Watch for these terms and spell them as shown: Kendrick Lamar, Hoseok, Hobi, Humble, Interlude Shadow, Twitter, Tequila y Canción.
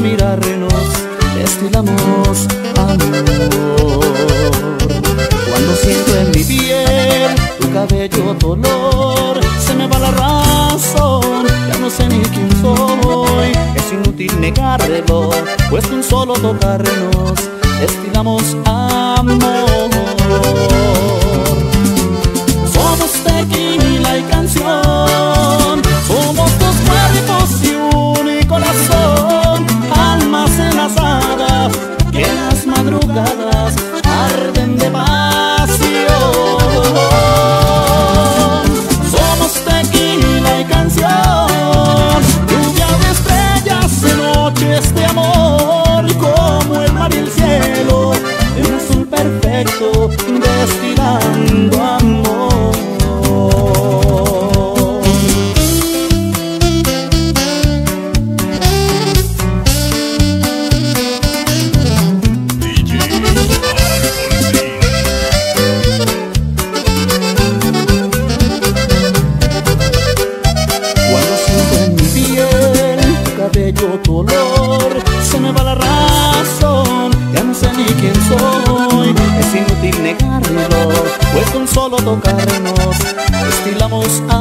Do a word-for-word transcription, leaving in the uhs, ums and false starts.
mirarnos, destilamos amor. Cuando siento en mi piel tu cabello dolor, se me va la razón, ya no sé ni quién soy. Es inútil negarlo, pues con solo tocarnos, destilamos amor. Somos tequila y canción, somos dos cuerpos y un corazón, almas enlazadas que en las madrugadas arden de pasión. Somos tequila y canción, lluvia de estrellas de noches de amor, como el mar y el cielo en un azul perfecto, destilando amor. Dolor, se me va la razón, ya no sé ni quién soy. Es inútil negarlo, pues con solo tocarnos destilamos amor.